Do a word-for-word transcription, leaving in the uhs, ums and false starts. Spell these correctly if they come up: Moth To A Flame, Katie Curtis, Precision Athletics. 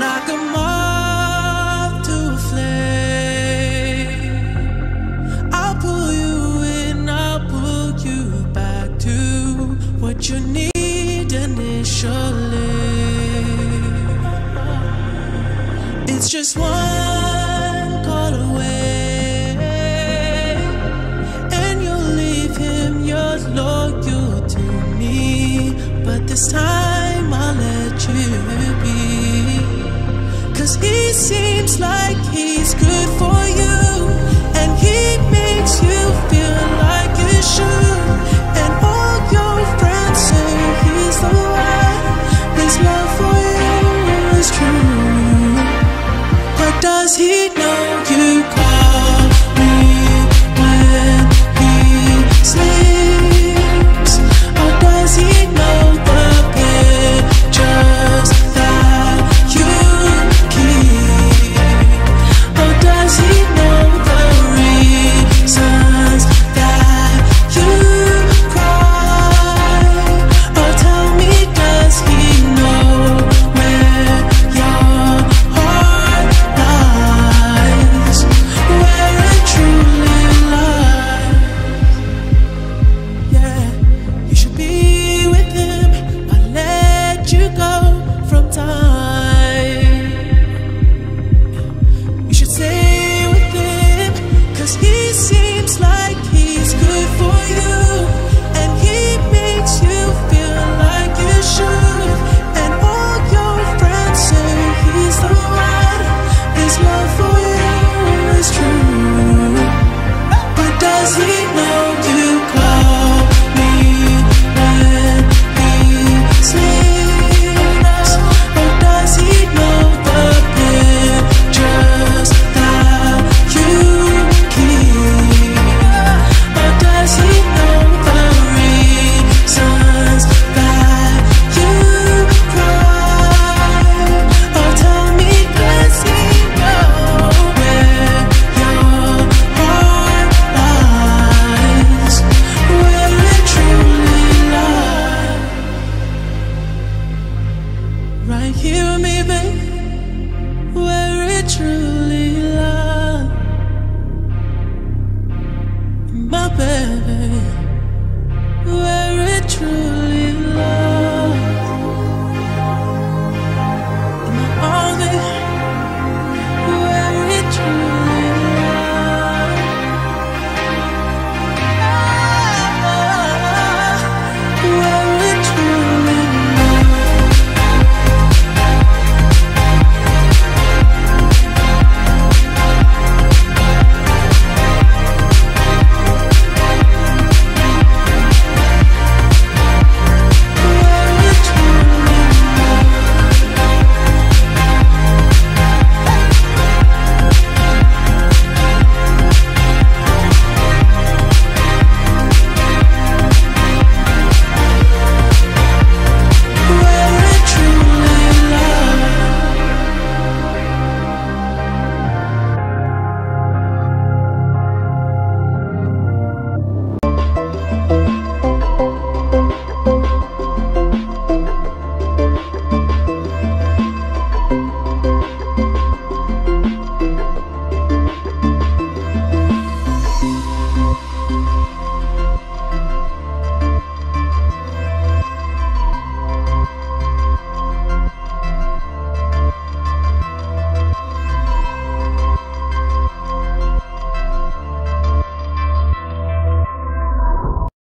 like a moth to a flame. I'll pull you in, I'll pull you back to what you need initially. It's just one call away, and you'll leave him, you're loyal to me, but this time I'll let you be, 'cause he seems like he's good for you, and he makes you feel like you should, and all your friends say he's the one, his love for you is true. Does he know you call me when he sleeps? Or does he know the pictures that you keep? Or does he know the reasons that you cry? Or tell me, does he know where you're? Right here, maybe, where it truly